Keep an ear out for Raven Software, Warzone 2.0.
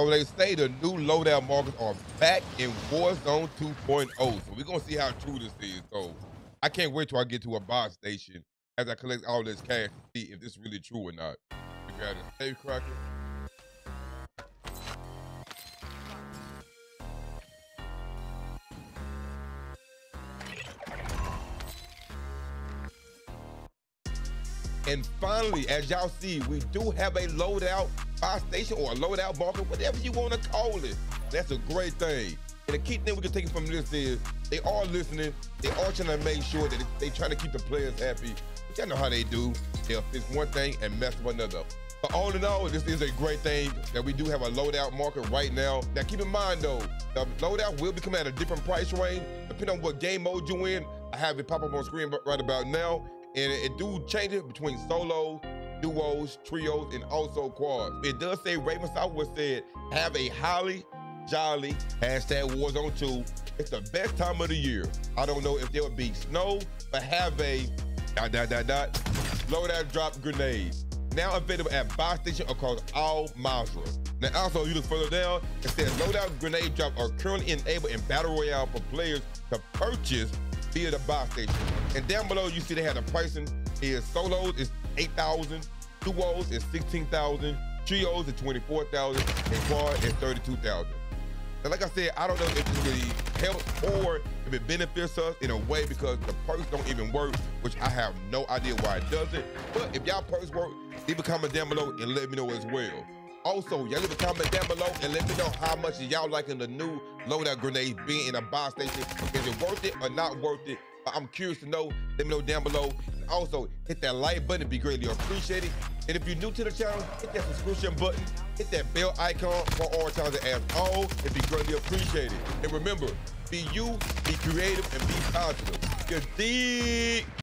So they say the new loadout markers are back in Warzone 2.0. So we're going to see how true this is. So I can't wait till I get to a buy station as I collect all this cash to see if this is really true or not. We got a safe cracker. And finally, as y'all see, we do have a loadout buy station or a loadout market, whatever you want to call it. That's a great thing. And the key thing we can take from this is they are listening. They are trying to make sure that they trying to keep the players happy. But y'all know how they do. They'll fix one thing and mess with another. But all in all, this is a great thing that we do have a loadout market right now. Now keep in mind though, the loadout will be coming at a different price range depending on what game mode you're in. I have it pop up on screen right about now. And it do change it between solos, duos, trios, and also quads. It does say Raven Software said, have a highly jolly #Warzone 2. It's the best time of the year. I don't know if there would be snow, but have a ... loadout drop grenades. Now available at buy station across all modules. Now also, you look further down, it says loadout grenade drop are currently enabled in Battle Royale for players to purchase via the buy station. And down below, you see they have the pricing is solos is $8,000, duos is $16,000, trios is $24,000, and quad is $32,000. And like I said, I don't know if it really helps or if it benefits us in a way because the perks don't even work, which I have no idea why it doesn't. But if y'all perks work, leave a comment down below and let me know as well. Also, y'all leave a comment down below and let me know how much y'all liking the new loadout grenades being in a buy station. Is it worth it or not worth it? I'm curious to know. Let me know down below. And also, hit that like button. It'd be greatly appreciated. And if you're new to the channel, hit that subscription button. Hit that bell icon for all times and as all. It'd be greatly appreciated. And remember, be you, be creative, and be positive. Good dig.